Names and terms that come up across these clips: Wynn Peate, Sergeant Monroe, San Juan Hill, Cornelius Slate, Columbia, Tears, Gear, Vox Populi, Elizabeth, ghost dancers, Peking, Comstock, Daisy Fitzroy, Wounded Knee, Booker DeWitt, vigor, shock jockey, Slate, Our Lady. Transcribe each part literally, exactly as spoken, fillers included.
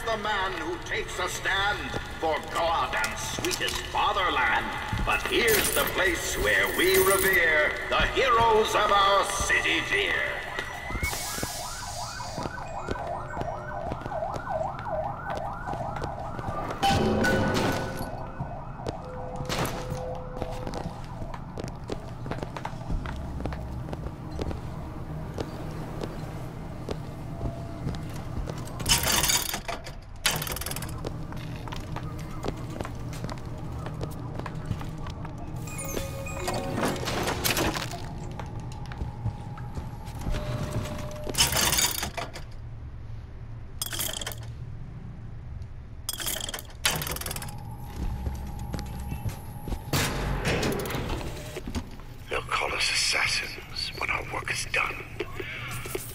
is the man who takes a stand for God and sweetest fatherland. But here's the place where we revere the heroes of our city dear.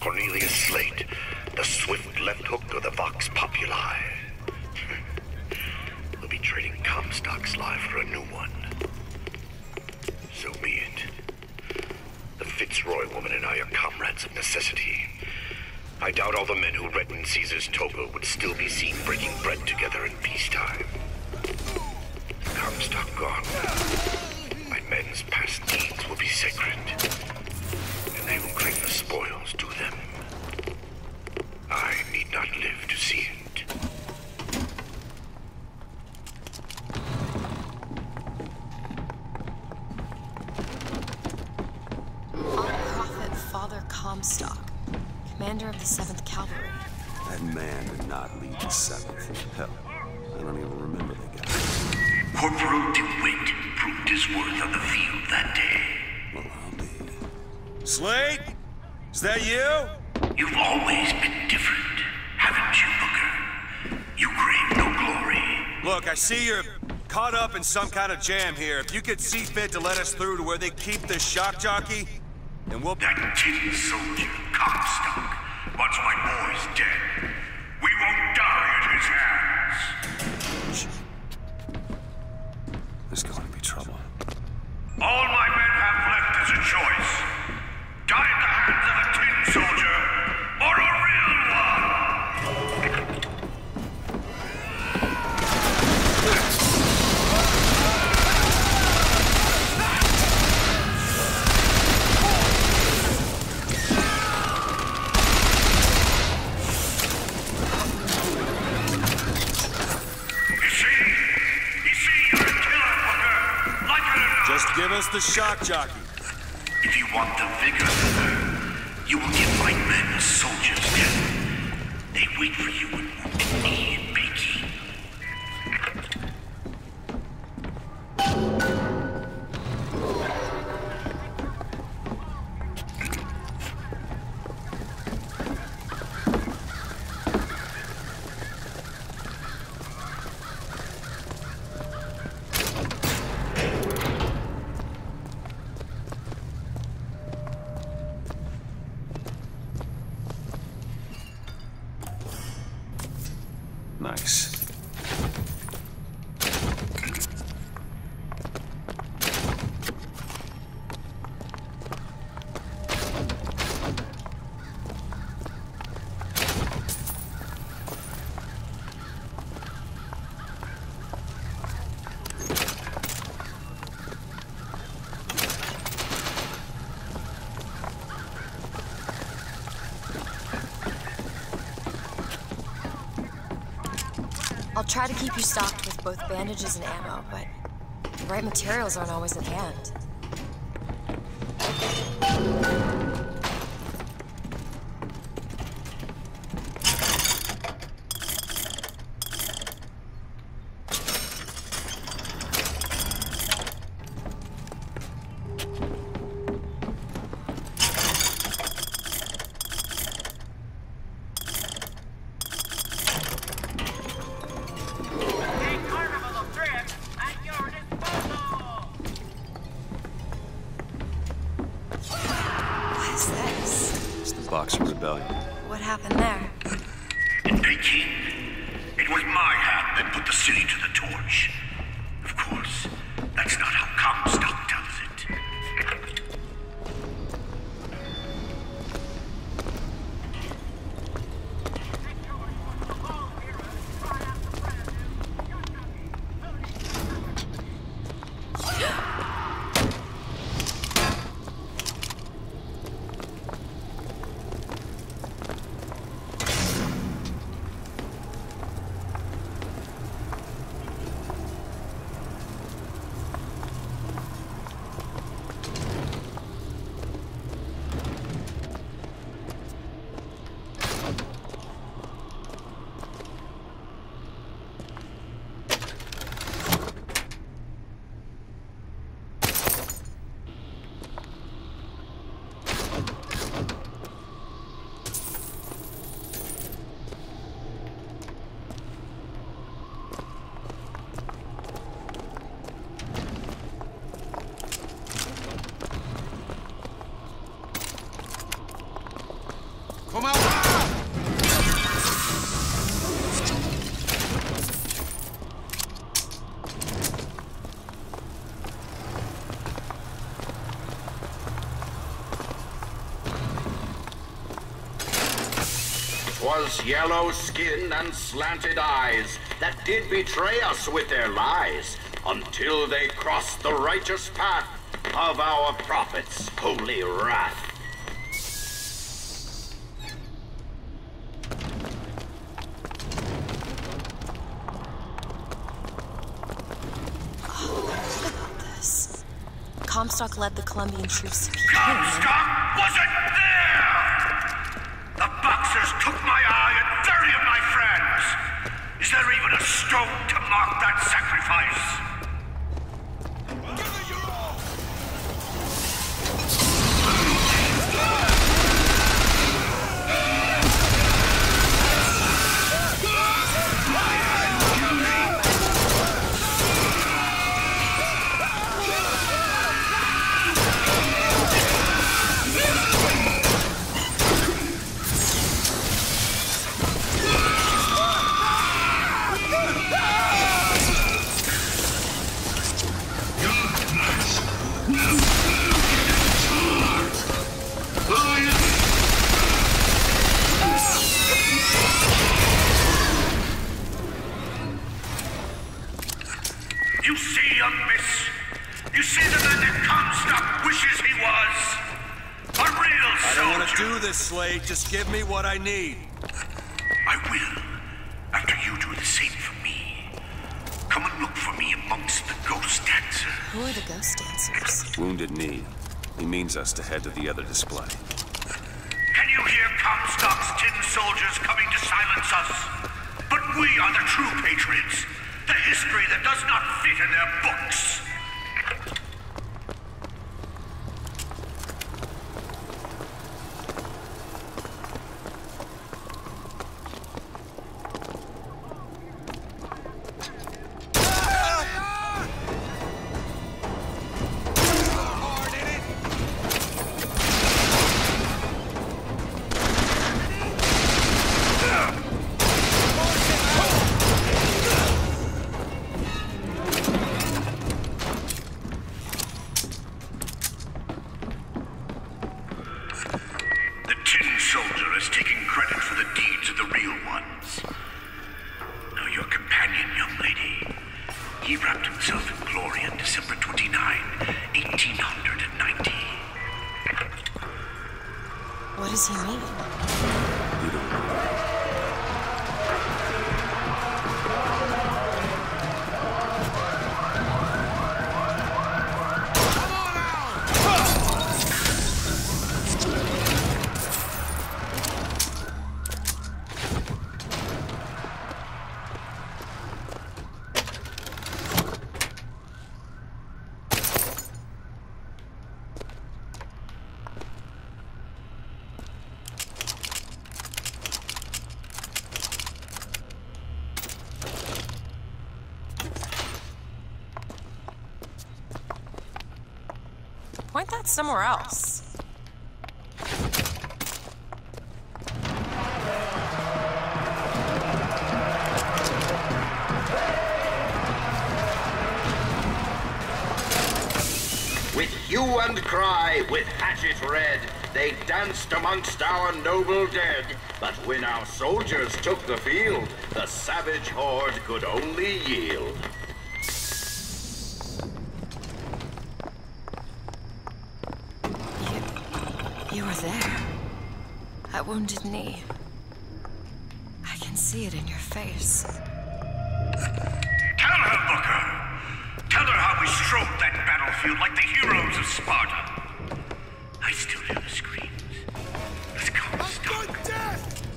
Cornelius Slate, the swift left hook of the Vox Populi. We'll be trading Comstock's life for a new one. So be it. The Fitzroy woman and I are comrades of necessity. I doubt all the men who reddened Caesar's toga would still be seen breaking bread together in peacetime. Comstock gone, my men's past deeds will be sacred. They will claim the spoils to them. I need not live to see it. Our prophet, Father Comstock, commander of the seventh Cavalry. That man did not lead the seventh. Hell, I don't even remember the guy. Corporal DeWitt proved his worth on the field that day. Slate? Is that you? You've always been different, haven't you, Booker? You crave no glory. Look, I see you're caught up in some kind of jam here. If you could see fit to let us through to where they keep the shock jockey, and we'll... That tin soldier, Comstock, wants my boys dead. We won't die at his hands. Shit. There's going to be trouble. All my men have left is a choice. Die at the hands of a tin soldier, or a real one! You see? You see, you're a killer, fucker! Like it or not! Just give us the shock jockey. If you want the vigor, you will give my men a soldier's death. They wait for you in Wounded Knee and Peking. Nice. I'll try to keep you stocked with both bandages and ammo, but the right materials aren't always at hand. Boxer rebellion. What happened there? In Peking, it was my hand that put the city to the torch. Of course, that's not how Comstock tells it. was yellow skin and slanted eyes that did betray us with their lies until they crossed the righteous path of our prophet's holy wrath. Comstock led the Colombian troops to Peking. Comstock wasn't there! The Boxers took my eye and thirty of my friends! Is there even a stone to mark that sacrifice? Slate, just give me what I need. I will, after you do the same for me. Come and look for me amongst the ghost dancers. Who are the ghost dancers? Wounded Knee. He means us to head to the other display. Can you hear Comstock's tin soldiers coming to silence us? But we are the true patriots. The history that does not fit in their books. Point that somewhere else. With hue and cry, with hatchet red, they danced amongst our noble dead. But when our soldiers took the field, the savage horde could only yield. Wounded Knee. I can see it in your face. Tell her, Booker! Tell her how we strode that battlefield like the heroes of Sparta. I still hear the screams. Let's come, Stark.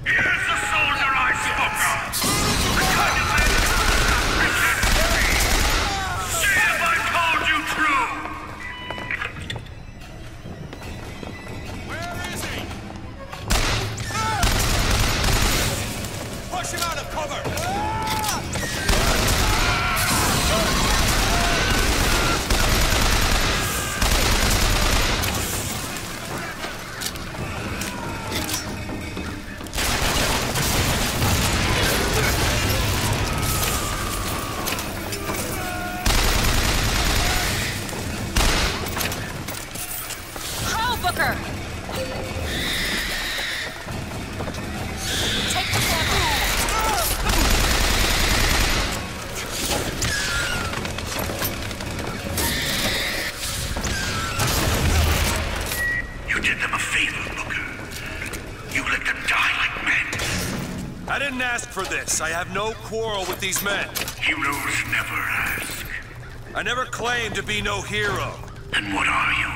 Here's the soldier I spoke of! The kind of man who rejects me! See if I told you true! this. I have no quarrel with these men. Heroes never ask. I never claim to be no hero. And what are you?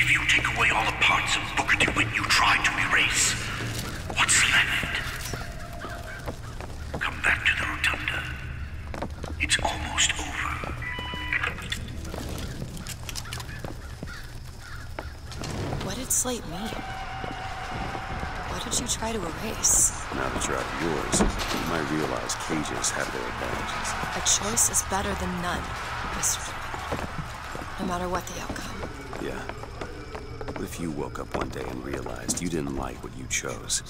If you take away all the parts of Booker DeWitt you tried to erase, what's left? Come back to the rotunda. It's almost over. What did Slate mean? What did you try to erase? Now that you're out of yours, you might realize cages have their advantages. A choice is better than none, Mister No matter what the outcome. Yeah. What if you woke up one day and realized you didn't like what you chose?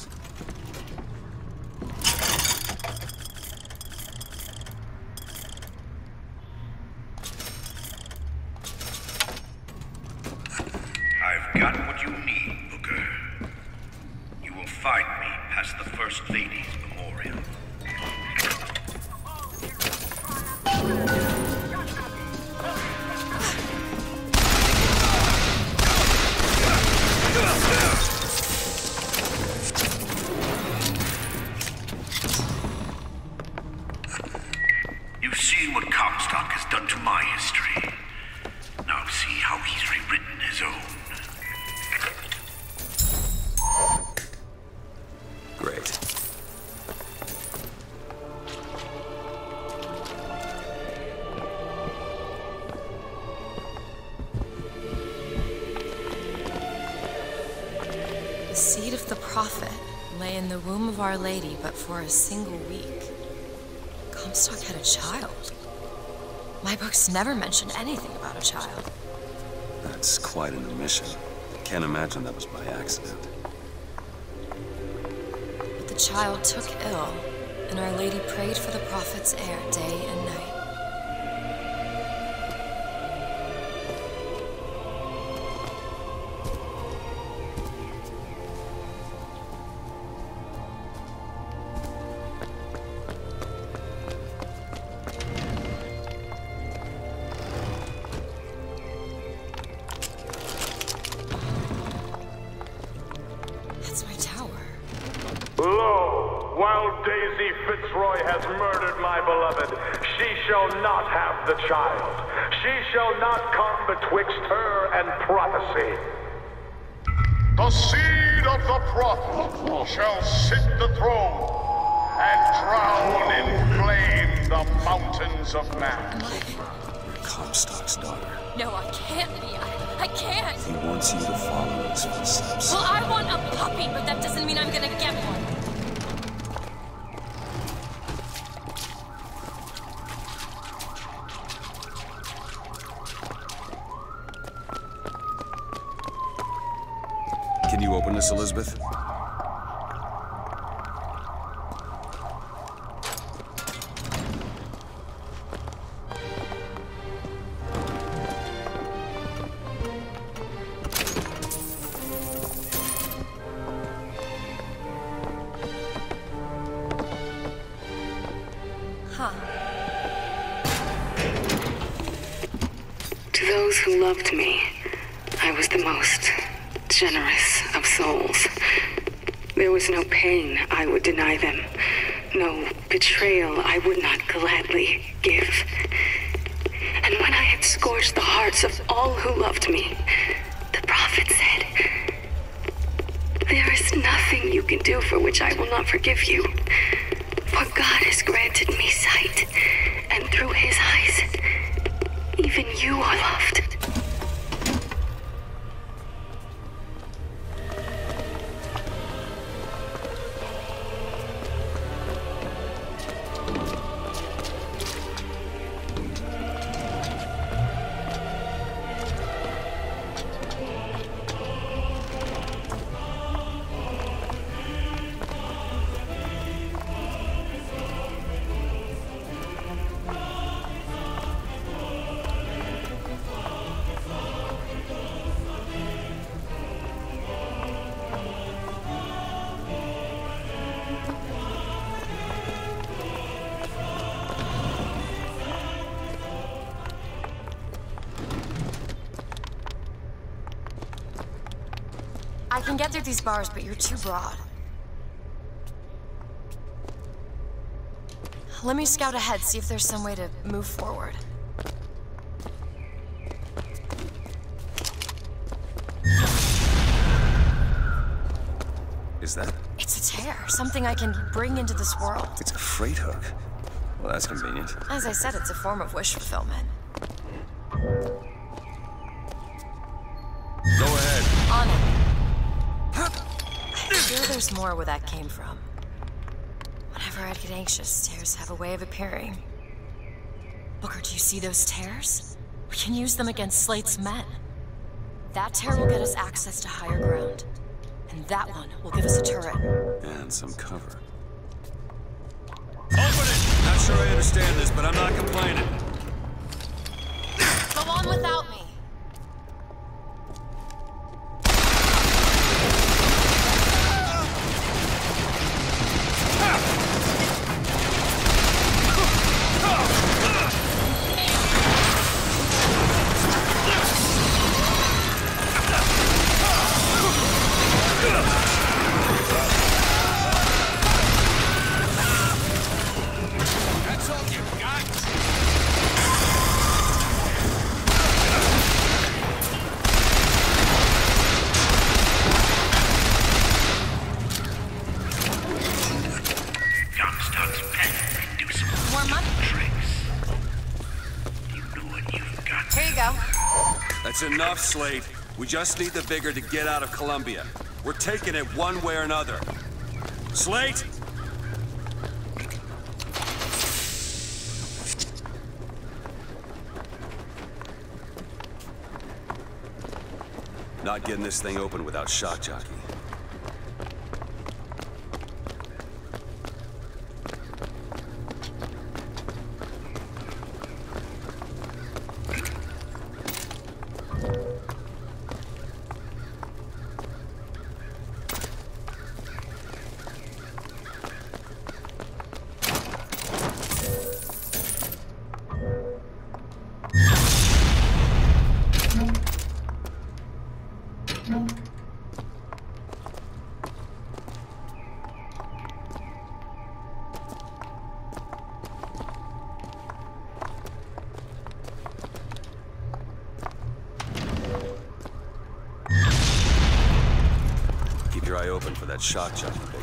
Our Lady, but for a single week. Comstock had a child. My books never mentioned anything about a child. That's quite an omission. Can't imagine that was by accident. But the child took ill, and Our Lady prayed for the prophet's heir day and night. Daisy Fitzroy has murdered my beloved. She shall not have the child. She shall not come betwixt her and prophecy. The seed of the prophet shall sit the throne and drown in flame the mountains of man. You're Comstock's daughter. No, I can't, Leah. I can't. He wants you to follow his footsteps. Well, I want a puppy, but that doesn't mean I'm gonna get one. Miss Elizabeth? Huh. To those who loved me, I was the most generous of souls. There was no pain I would deny them, no betrayal I would not gladly give. And when I had scorched the hearts of all who loved me, the prophet said, "There is nothing you can do for which I will not forgive you, for God has granted me sight, and through his eyes, even you are loved." I can get through these bars, but you're too broad. Let me scout ahead, see if there's some way to move forward. Is that? It's a tear, something I can bring into this world. It's a freight hook. Well, that's convenient. As I said, it's a form of wish fulfillment. Go ahead. On it. I feel there's more where that came from. Whenever I'd get anxious, tears have a way of appearing. Booker, do you see those tears? We can use them against Slate's men. That tear will get us access to higher ground. And that one will give us a turret. And some cover. Open it! Not sure I understand this, but I'm not complaining. Go on without me. Enough, Slate. We just need the vigor to get out of Columbia. We're taking it one way or another. Slate! Not getting this thing open without shock jockey. Open for that shock jockey, Booker.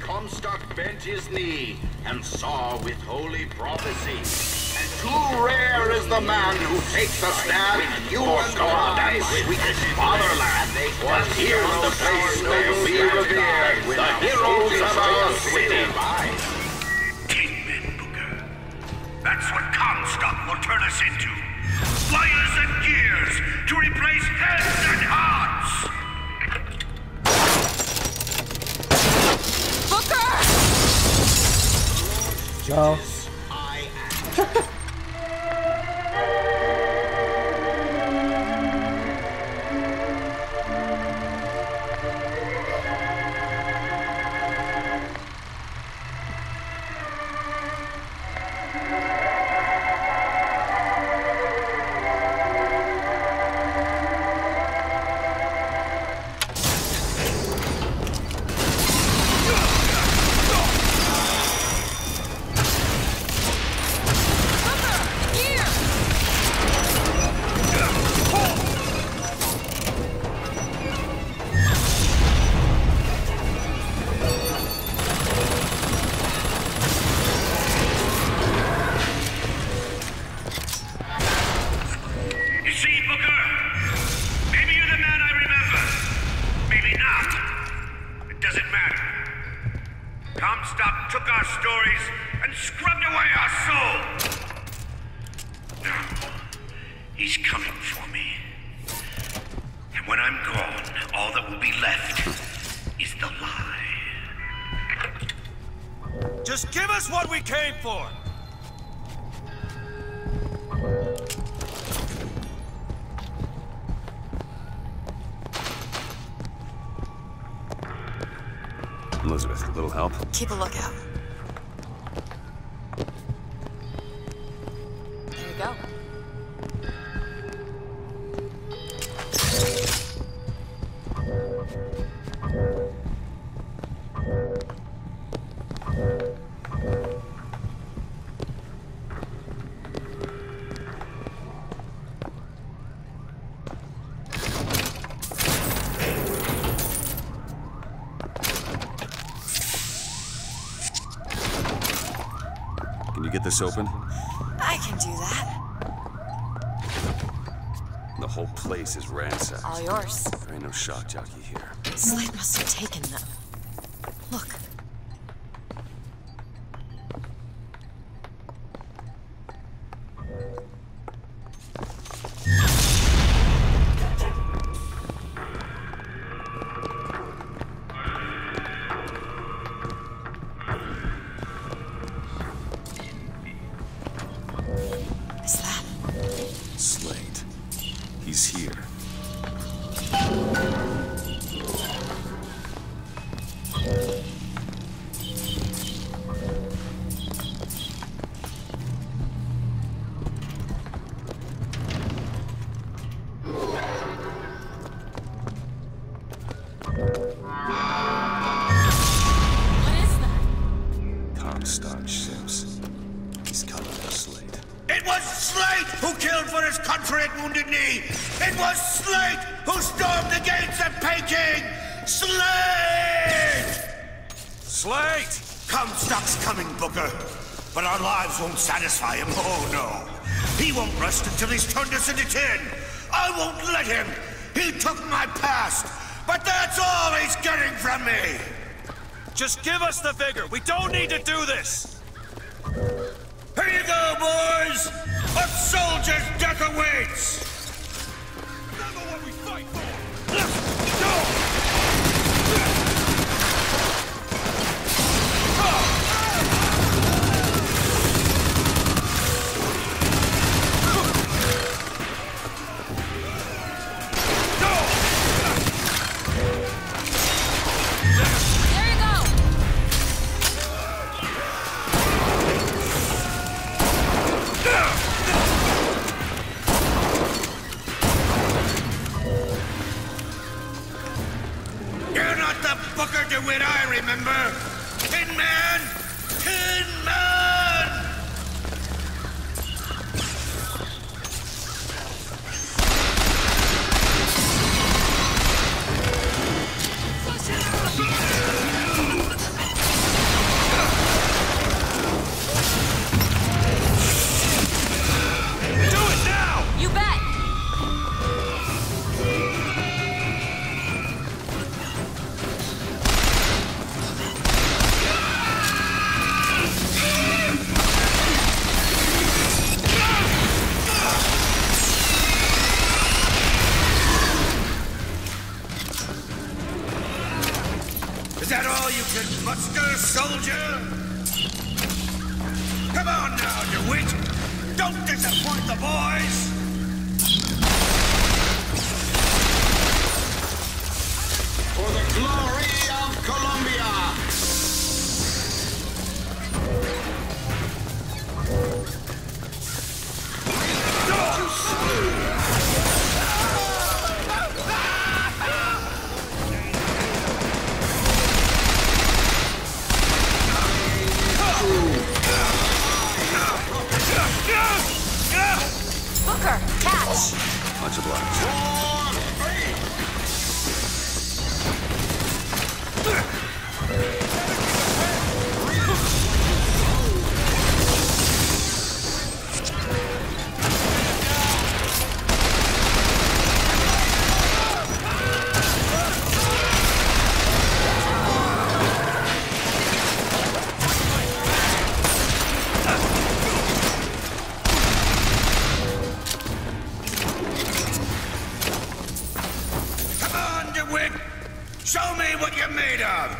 Comstock bent his knee and saw with holy prophecy. And too rare is the man who takes a stand for God and sweetest fatherland. But here's the place where we revere the heroes of our city. Kingpin, Booker. That's what Comstock will turn us into. Wires and gears to replace heads and hearts. Oh. He's coming for me. And when I'm gone, all that will be left is the lie. Just give us what we came for! Elizabeth, a little help? Keep a lookout. There you go. This open? I can do that. The whole place is ransacked. All yours. There ain't no shock jockey here. Slate must have taken them. Look. Wounded Knee. It was Slate who stormed the gates of Peking! Slate! Slate! Comstock's coming, Booker. But our lives won't satisfy him, oh no. He won't rest until he's turned us into tin. I won't let him. He took my past, but that's all he's getting from me. Just give us the vigor. We don't need to do this. Here you go, boys! A soldier's death awaits! Remember what we fight for! Booker DeWitt, I remember! Tin Man! Tin Man! Do it now! You bet! Muster, soldier! Come on now, DeWitt! Don't disappoint the boys! For the glory of Columbia! Booker, catch! Much obliged. Show me what you're made of!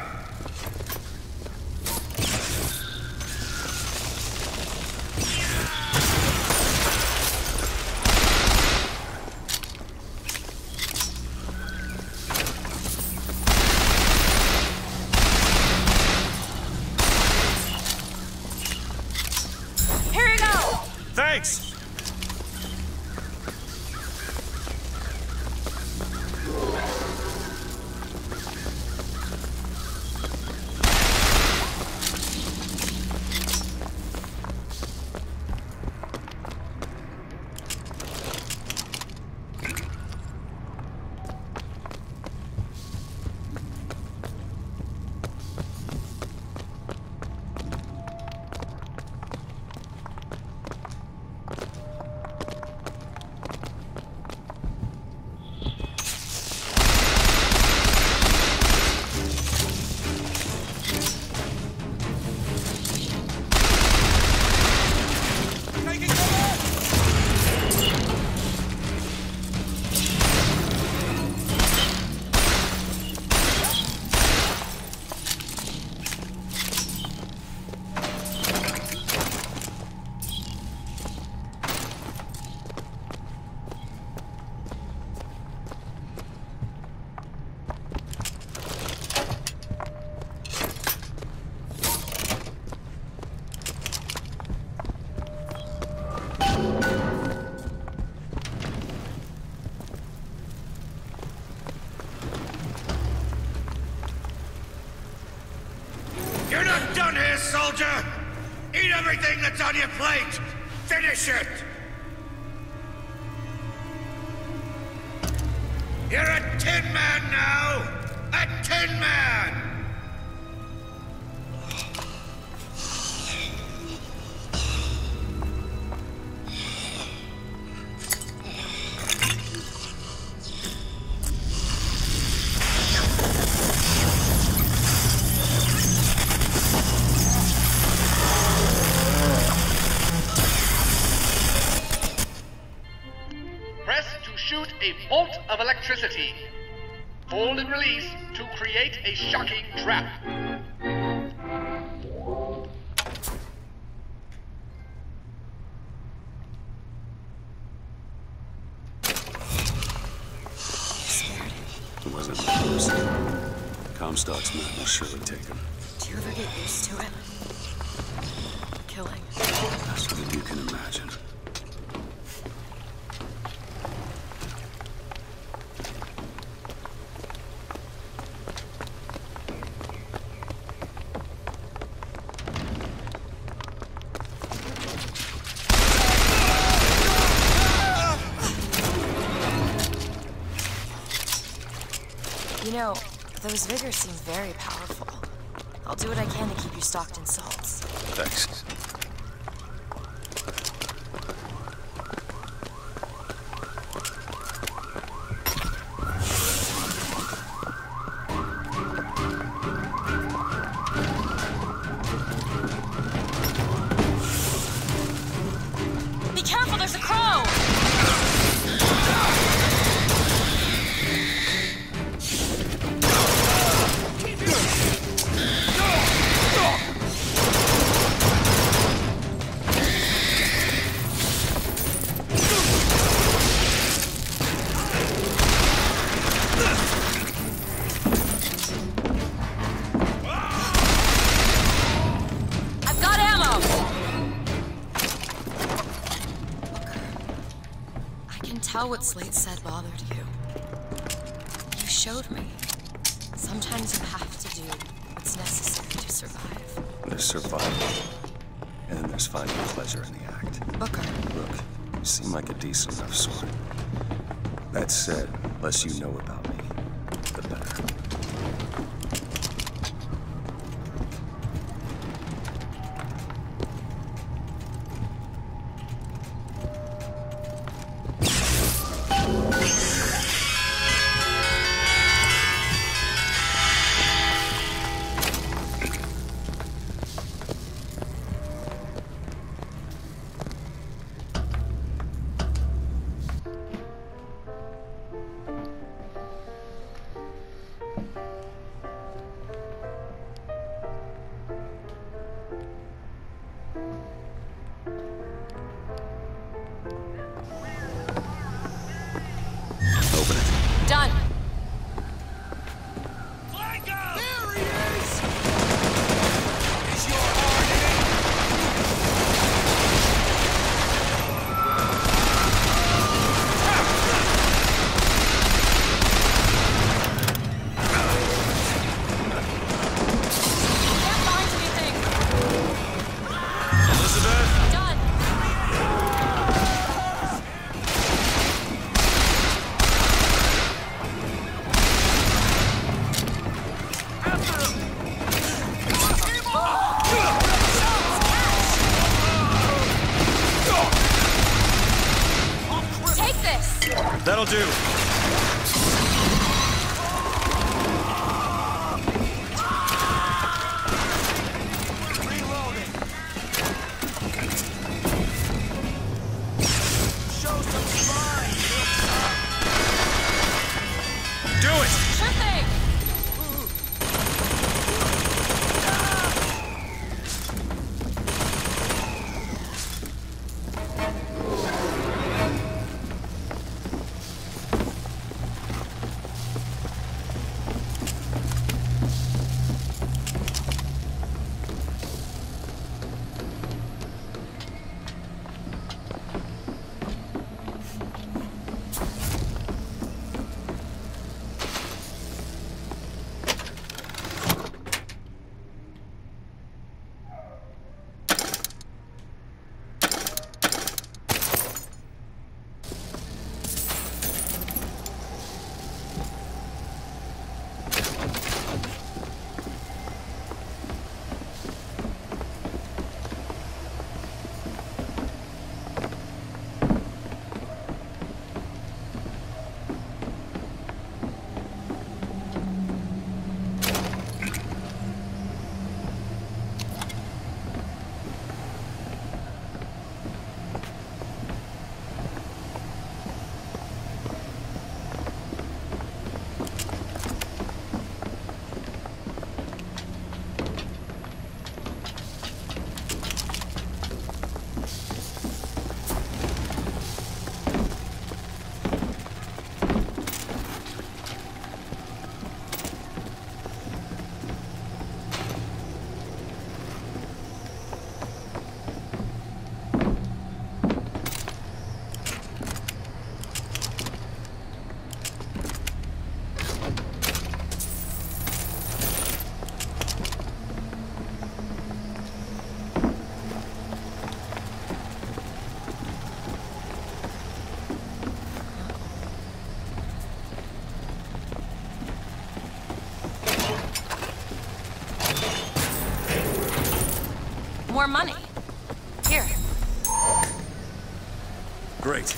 Soldier! Eat everything that's on your plate! Finish it! You're a tin man now! A tin man! Hold and release to create a shocking trap. It wasn't close. Comstock's men will surely take him. Do you ever get used to it? Killing. Faster than you can imagine. No, those vigor seem very powerful. I'll do what I can to keep you stocked in salts. Thanks. What Slate said bothered you. You showed me. Sometimes you have to do what's necessary to survive. There's survival, and then there's finding pleasure in the act. Booker. Look, you seem like a decent enough sort. That said, the less you know about me, the better. Done. That'll do. More money. Here. Great.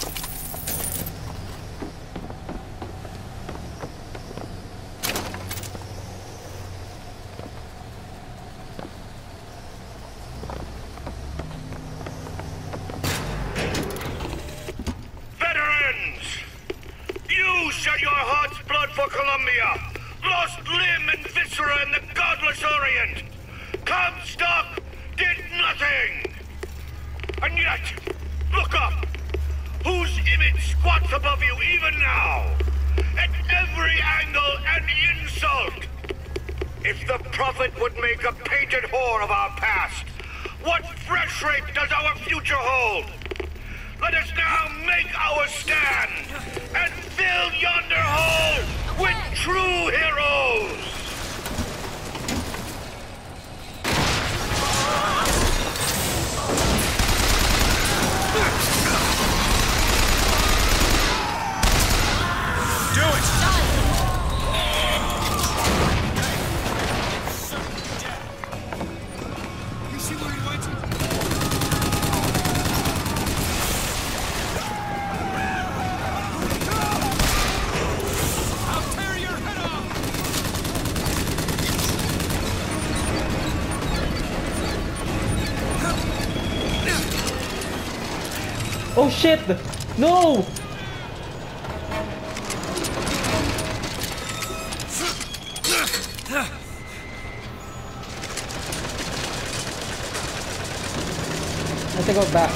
Oh shit! No! I have to go back.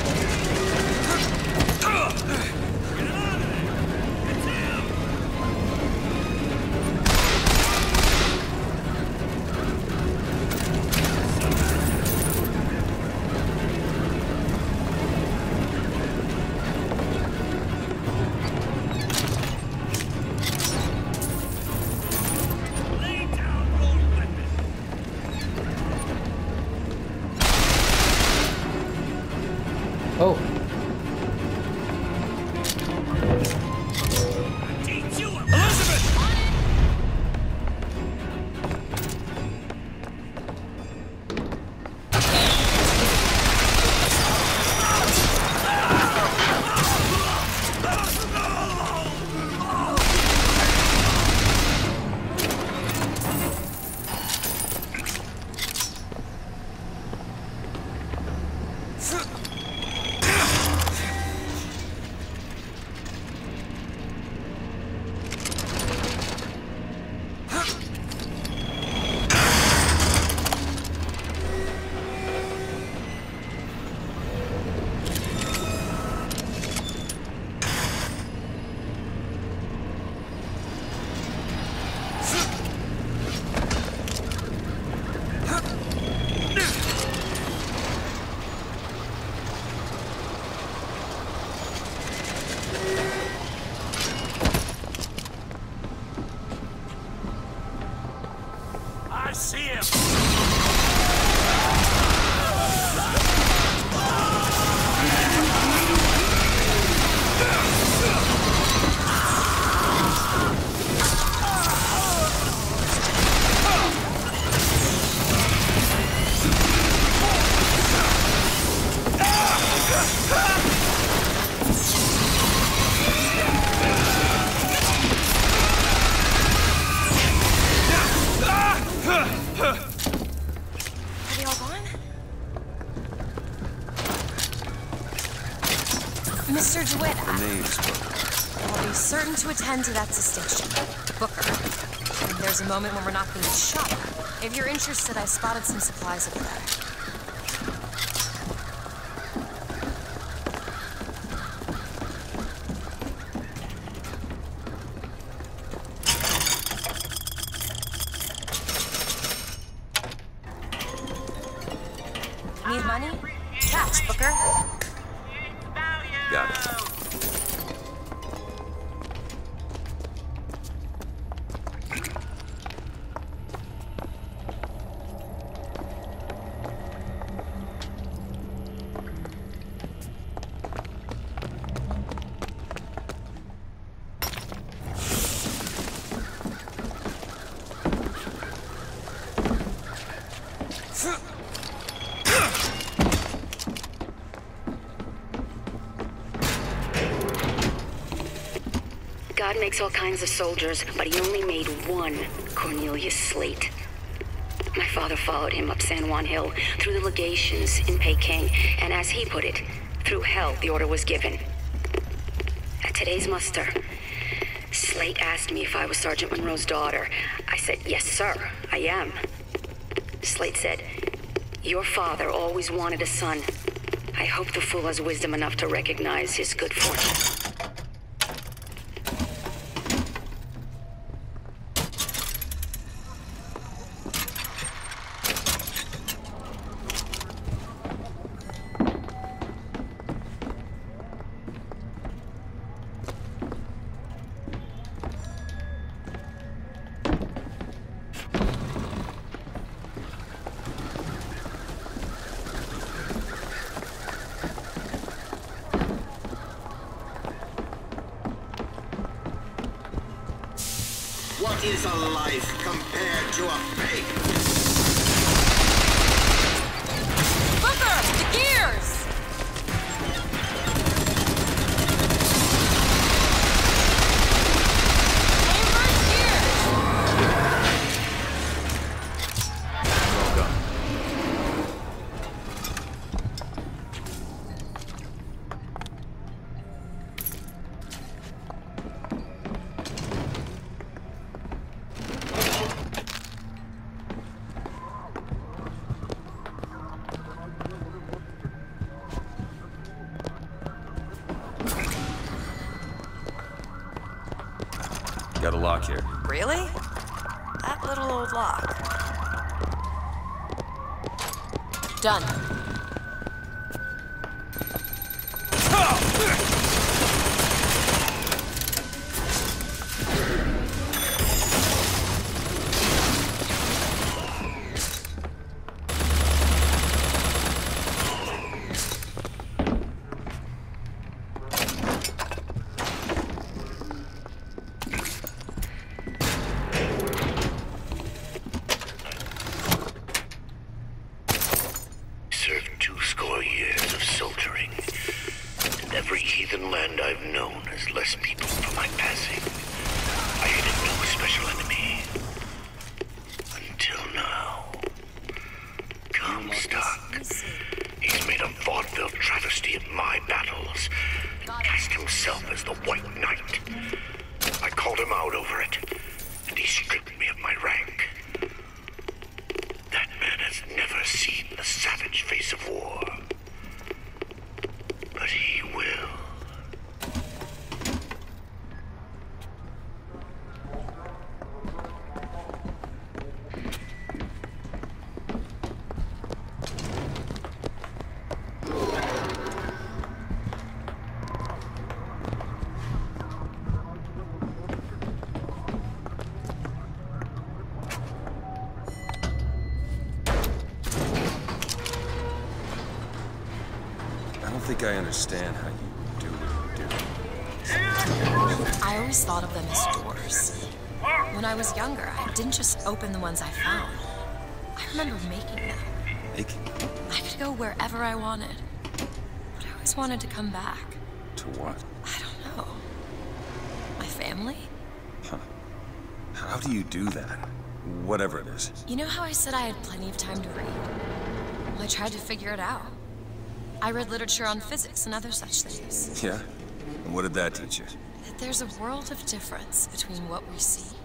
see him! Mister DeWitt, I'll be certain to attend to that distinction. Booker, if there's a moment when we're not being shot. If you're interested, I spotted some supplies over there. God makes all kinds of soldiers, but he only made one Cornelius Slate. My father followed him up San Juan Hill, through the legations in Peking, and as he put it, through hell the order was given. At today's muster, Slate asked me if I was Sergeant Monroe's daughter. I said, yes, sir, I am. Slate said, your father always wanted a son. I hope the fool has wisdom enough to recognize his good fortune. What is a life compared to a fake? Booker, the gears! Got a lock here. Really? That little old lock. Done. think I understand how you do what you do. I always thought of them as doors. When I was younger, I didn't just open the ones I found. I remember making them. Making them? I could go wherever I wanted. But I always wanted to come back. To what? I don't know. My family? Huh. How do you do that? Whatever it is. You know how I said I had plenty of time to read? Well, I tried to figure it out. I read literature on physics and other such things. Yeah? And what did that teach you? That there's a world of difference between what we see